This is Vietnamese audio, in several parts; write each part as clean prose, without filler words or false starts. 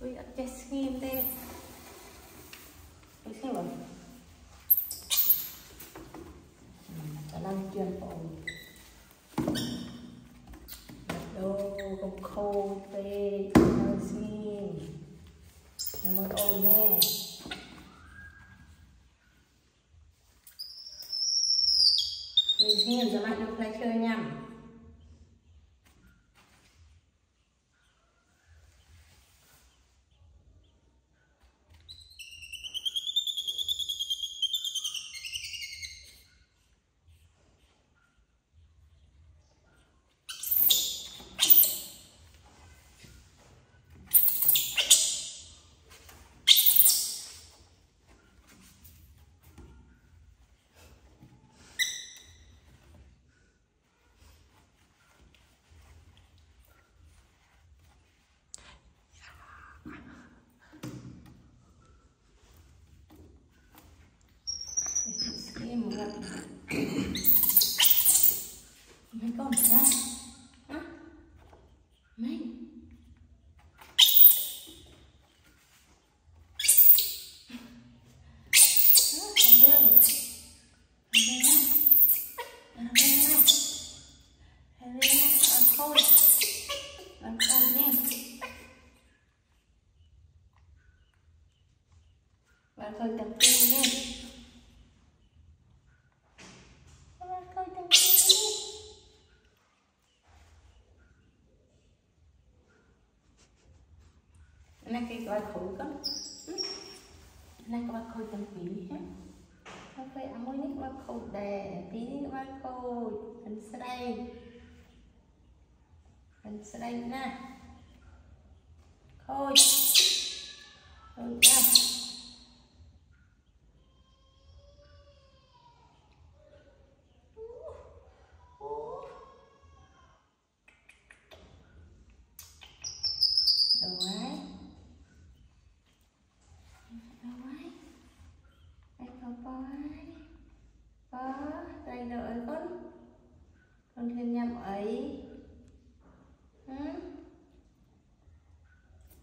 Bây giờ cái skin đây, cái skin rồi, cả lăng chuyên bộ, đồ công khâu tê, lăng skin, em mới ôn nè. Mình xin cho bạn được lại chơi nha. Mấy con ra hả? Mấy nên cái gọi khổ cơ, nên các bạn khôi tâm quý hết, các bạn ăn mỗi những bạn khổ đẻ, tí những bạn khổ, bánh sợi nè, khôi, khôi ra, rồi.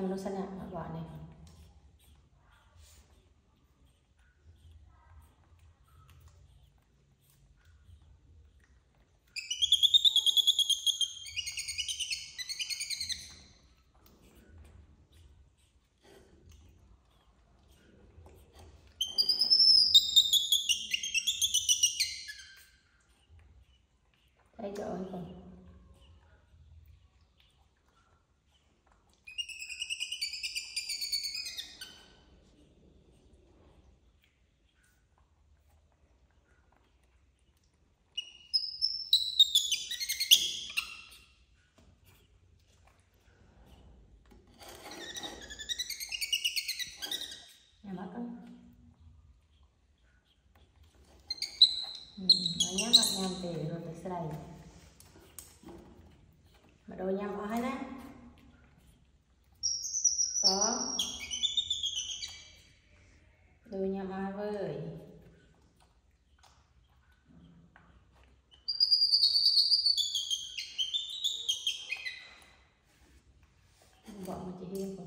nhằm nó sẽ nặng ở loại này. Đây rồi còn nhà mắt đó. Nó nhá mặt nhàm tỉ rồi tới đây. Mà đồ nhằm vào hết á. Có đồ nhằm vào với bọn mà chị hiên rồi.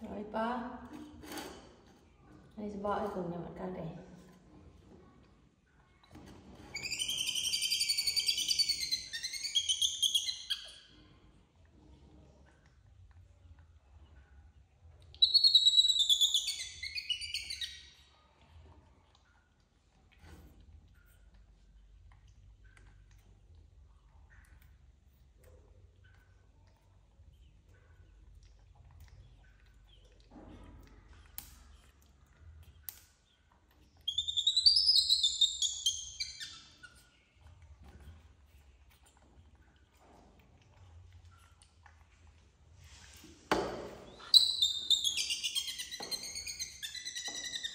Rồi ba, đây là bọ cùng nhà bạn ca đây.